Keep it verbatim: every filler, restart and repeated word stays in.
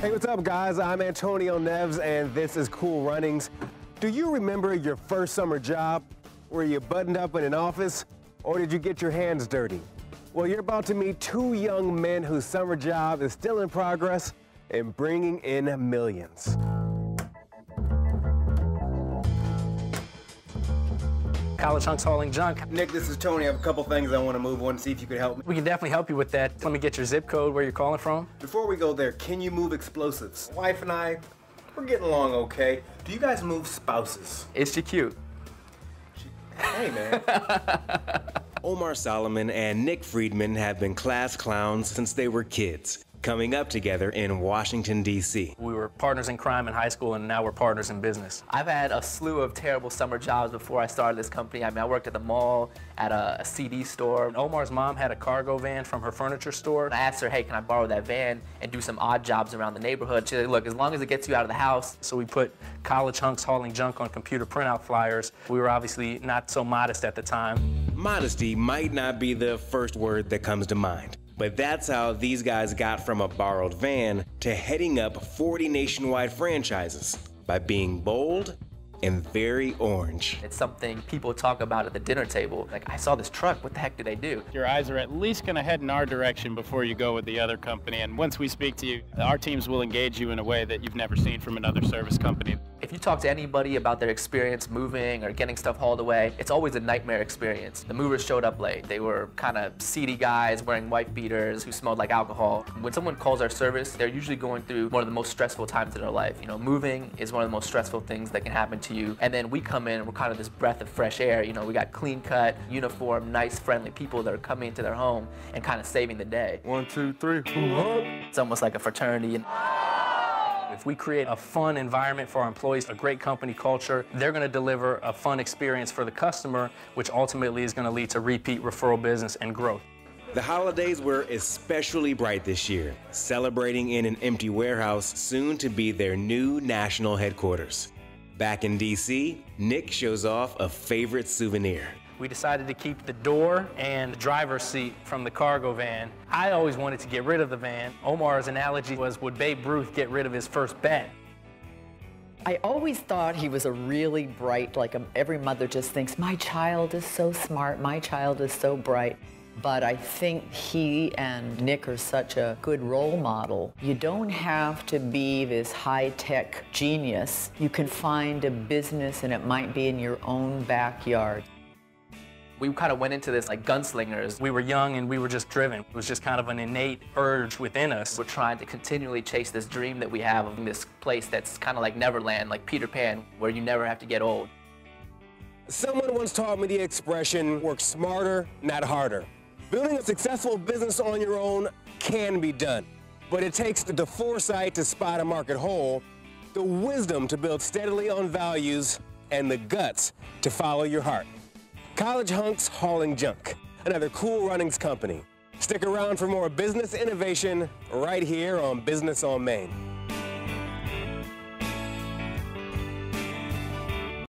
Hey, what's up, guys? I'm Antonio Neves, and this is Cool Runnings. Do you remember your first summer job? Were you buttoned up in an office, or did you get your hands dirty? Well, you're about to meet two young men whose summer job is still in progress and bringing in millions. College Hunks Hauling Junk. Nick, this is Tony. I have a couple things I want to move on and see if you could help me. We can definitely help you with that. Let me get your zip code, where you're calling from. Before we go there, can you move explosives? My wife and I, we're getting along okay. Do you guys move spouses? Is she cute? She... Hey, man. Omar Soliman and Nick Friedman have been class clowns since they were kids, coming up together in Washington, D C We were partners in crime in high school, and now we're partners in business. I've had a slew of terrible summer jobs before I started this company. I mean, I worked at the mall, at a, a C D store. And Omar's mom had a cargo van from her furniture store. And I asked her, hey, can I borrow that van and do some odd jobs around the neighborhood? She said, look, as long as it gets you out of the house. So we put College Hunks Hauling Junk on computer printout flyers. We were obviously not so modest at the time. Modesty might not be the first word that comes to mind. But that's how these guys got from a borrowed van to heading up forty nationwide franchises, by being bold and very orange. It's something people talk about at the dinner table. Like, I saw this truck, what the heck do they do? Your eyes are at least gonna head in our direction before you go with the other company. And once we speak to you, our teams will engage you in a way that you've never seen from another service company. If you talk to anybody about their experience moving or getting stuff hauled away, it's always a nightmare experience. The movers showed up late. They were kind of seedy guys wearing white beaters who smelled like alcohol. When someone calls our service, they're usually going through one of the most stressful times in their life. You know, moving is one of the most stressful things that can happen to you. And then we come in and we're kind of this breath of fresh air. You know, we got clean cut, uniform, nice, friendly people that are coming into their home and kind of saving the day. One, two, three. It's almost like a fraternity. And if we create a fun environment for our employees, a great company culture, they're going to deliver a fun experience for the customer, which ultimately is going to lead to repeat referral business and growth. The holidays were especially bright this year, celebrating in an empty warehouse soon to be their new national headquarters. Back in D C, Nick shows off a favorite souvenir. We decided to keep the door and driver's seat from the cargo van. I always wanted to get rid of the van. Omar's analogy was, would Babe Ruth get rid of his first bat? I always thought he was a really bright, like a, every mother just thinks, my child is so smart, my child is so bright. But I think he and Nick are such a good role model. You don't have to be this high-tech genius. You can find a business, and it might be in your own backyard. We kind of went into this like gunslingers. We were young and we were just driven. It was just kind of an innate urge within us. We're trying to continually chase this dream that we have of this place that's kind of like Neverland, like Peter Pan, where you never have to get old. Someone once taught me the expression, work smarter, not harder. Building a successful business on your own can be done, but it takes the foresight to spot a market hole, the wisdom to build steadily on values, and the guts to follow your heart. College Hunks Hauling Junk, another Cool Runnings company. Stick around for more business innovation right here on Business on Main.